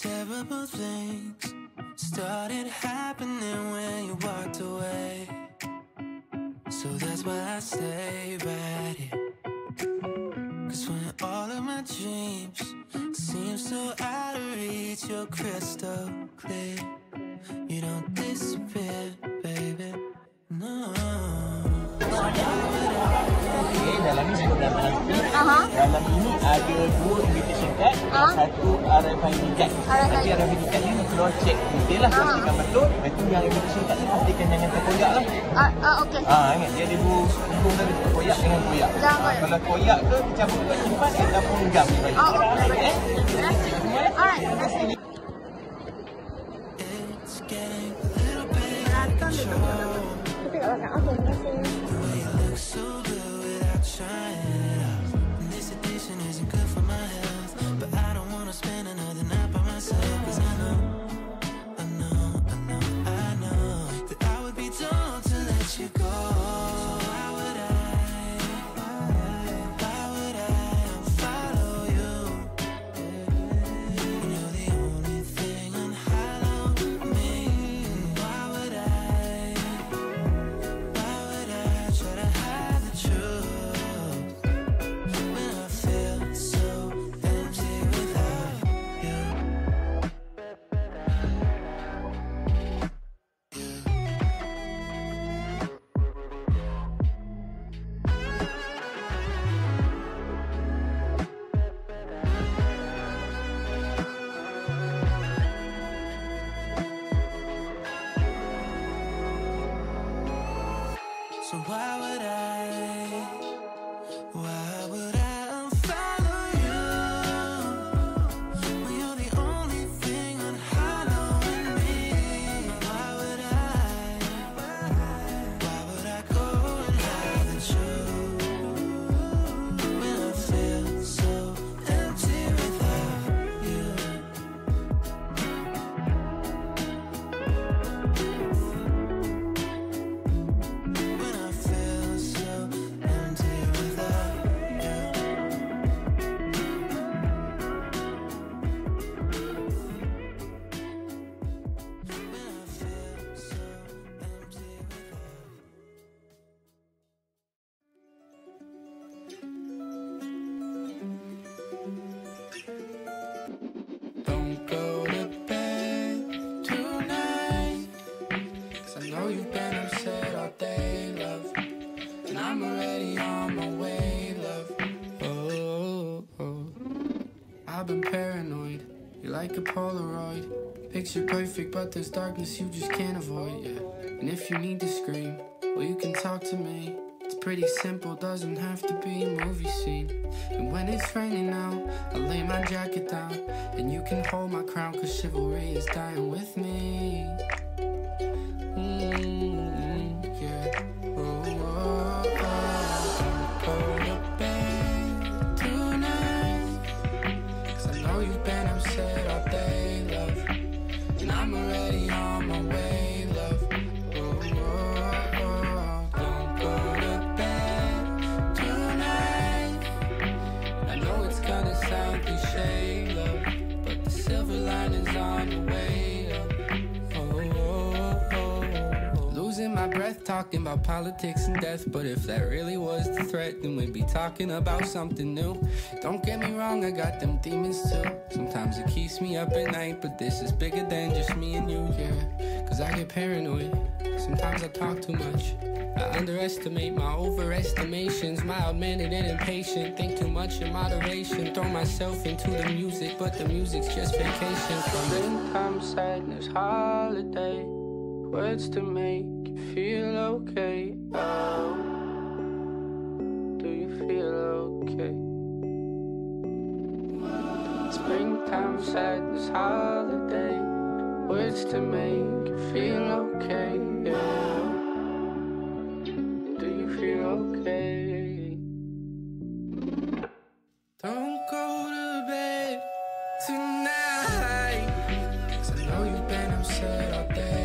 Terrible things started happening when you walked away, so that's why I stay right here. 'Cause when all of my dreams seem so out of reach, you're crystal clear. You don't disappear, baby, no. Okay, dalam ni dalam ini ada dua invitation card, satu RFID card. Nanti RFID card ni keluar cek detail lah, pastikan betul. Itu yang invitation card ni pastikan jangan terkoyak lah. Okey. Ingat dia ada hubung tadi, koyak dengan koyak. Kalau koyak ke cabut kat simpan ataupun gam ni baik. Okey. Alright, let's see. Tapi kalau nak apa macam isn't good for my health, but I don't wanna spend another night by myself, 'cause I know that I would be dumb to let you go. So why would I follow you? You're the only thing unhallowed to me. Why would I try to hide the truth? So why would I follow you when you're the only thing unhallowed in me? Why would I go and hide the truth when I feel so empty without you? I've been paranoid, you're like a Polaroid. Picture perfect, but there's darkness you just can't avoid, yeah. And if you need to scream, well you can talk to me. It's pretty simple, doesn't have to be a movie scene. And when it's raining now, I lay my jacket down, and you can hold my crown, 'cause chivalry is dying with me. Talking about politics and death, but if that really was the threat, then we'd be talking about something new. Don't get me wrong, I got them demons too. Sometimes it keeps me up at night, but this is bigger than just me and you, yeah. 'Cause I get paranoid, sometimes I talk too much. I underestimate my overestimations, mild-mannered and impatient. Think too much in moderation, throw myself into the music, but the music's just vacation from it. Springtime sadness, holiday, words to make feel okay, oh, do you feel okay? Springtime sadness, holiday, words to make you feel okay, oh, do you feel okay? Don't go to bed tonight, 'cause I know you've been upset all day.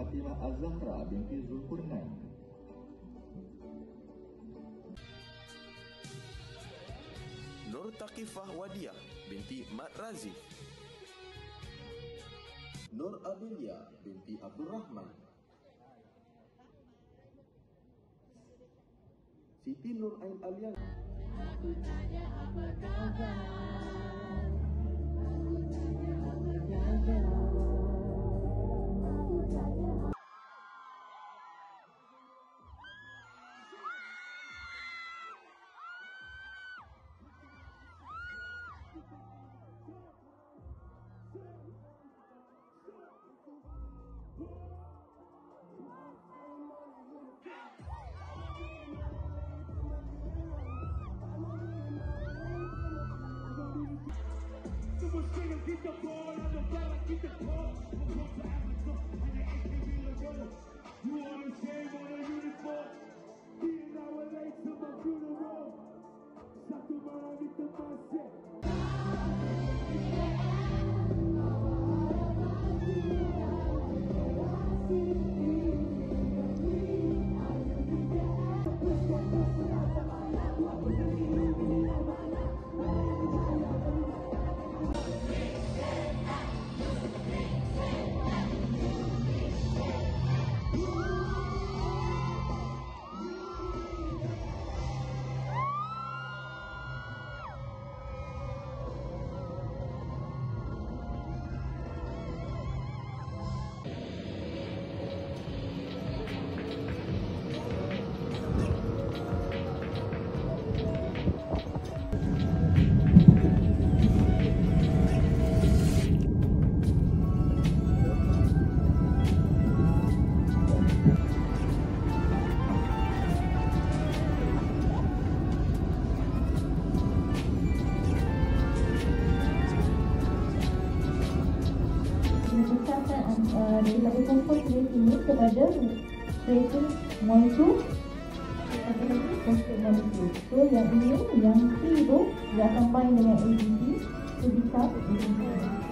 Fatimah Az-Zahra binti Zulkarnain. Nur Taqifah Wadiyah binti Mat Razif. Nur Amelia binti Abdul Rahman. Siti Nur Ail Aliyah. Aku tanya apa khabar? Aku tanya apa khabar? Aku tanya apa. Yaitu molecule. So yang ini yang C itu dia combine dengan ADP to become ADP.